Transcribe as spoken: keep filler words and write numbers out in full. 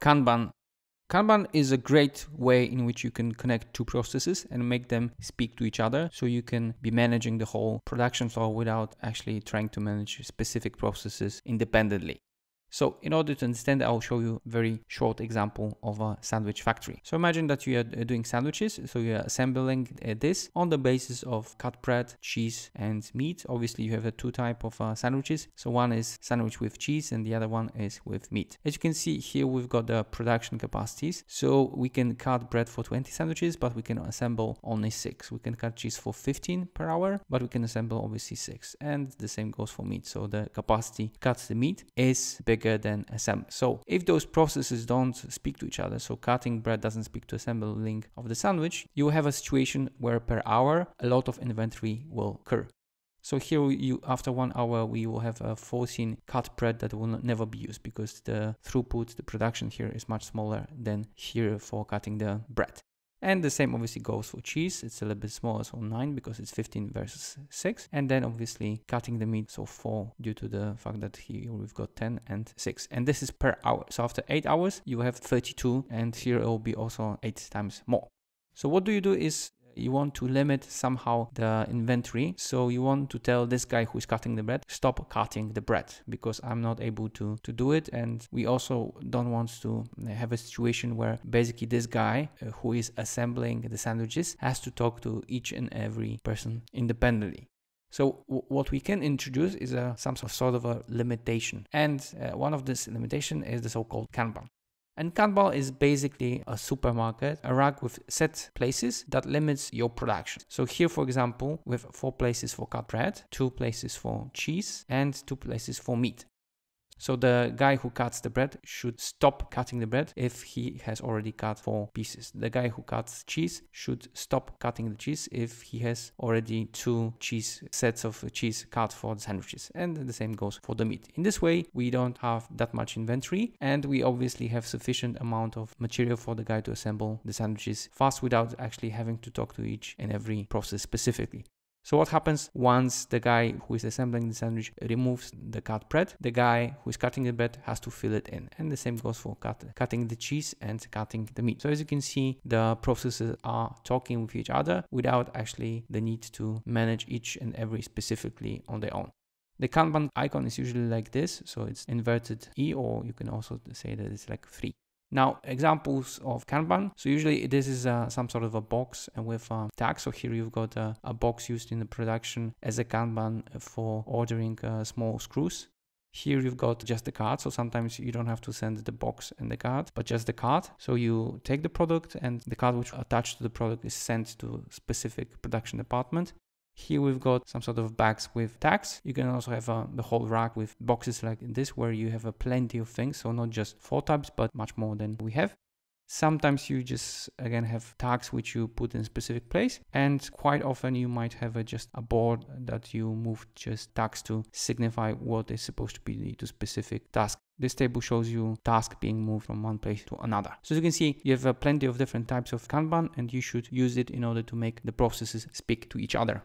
Kanban. Kanban is a great way in which you can connect two processes and make them speak to each other, so you can be managing the whole production flow without actually trying to manage specific processes independently. So in order to understand, I'll show you a very short example of a sandwich factory. So imagine that you are doing sandwiches. So you're assembling this on the basis of cut bread, cheese and meat. Obviously you have a two type of uh, sandwiches. So one is sandwich with cheese and the other one is with meat. As you can see here, we've got the production capacities. So we can cut bread for twenty sandwiches, but we can assemble only six. We can cut cheese for fifteen per hour, but we can assemble obviously six. And the same goes for meat. So the capacity cuts the meat is bigger than assemble. So if those processes don't speak to each other, so cutting bread doesn't speak to assembling of the sandwich, you have a situation where per hour a lot of inventory will occur. So here you, after one hour, we will have a fourteen cut bread that will never be used because the throughput, the production here is much smaller than here for cutting the bread. And the same obviously goes for cheese. It's a little bit smaller, so nine, because it's fifteen versus six. And then obviously cutting the meat, so four, due to the fact that here we've got ten and six. And this is per hour. So after eight hours, you have thirty-two, and here it will be also eight times more. So what do you do is, you want to limit somehow the inventory. So you want to tell this guy who's cutting the bread, stop cutting the bread, because I'm not able to, to do it. And we also don't want to have a situation where basically this guy uh, who is assembling the sandwiches has to talk to each and every person independently. So what we can introduce is a, some sort of a limitation. And uh, one of this limitation is the so-called Kanban. And Kanban is basically a supermarket, a rack with set places that limits your production. So here, for example, we have four places for cut bread, two places for cheese, and two places for meat. So the guy who cuts the bread should stop cutting the bread if he has already cut four pieces. The guy who cuts cheese should stop cutting the cheese if he has already two cheese sets of cheese cut for the sandwiches. And the same goes for the meat. In this way, we don't have that much inventory, and we obviously have sufficient amount of material for the guy to assemble the sandwiches fast without actually having to talk to each and every process specifically. So what happens once the guy who is assembling the sandwich removes the cut bread? The guy who is cutting the bread has to fill it in. And the same goes for cut, cutting the cheese and cutting the meat. So as you can see, the processes are talking with each other without actually the need to manage each and every specifically on their own. The Kanban icon is usually like this. So it's inverted E, or you can also say that it's like three. Now, examples of Kanban. So usually this is uh, some sort of a box and with a tag. So here you've got a, a box used in the production as a Kanban for ordering uh, small screws. Here you've got just the card. So sometimes you don't have to send the box and the card, but just the card. So you take the product, and the card which attached to the product is sent to a specific production department. Here we've got some sort of bags with tags. You can also have uh, the whole rack with boxes like this, where you have a uh, plenty of things. So not just four types, but much more than we have. Sometimes you just, again, have tags which you put in a specific place. And quite often you might have uh, just a board that you move just tags to signify what is supposed to be to specific task. This table shows you tasks being moved from one place to another. So as you can see, you have uh, plenty of different types of Kanban, and you should use it in order to make the processes speak to each other.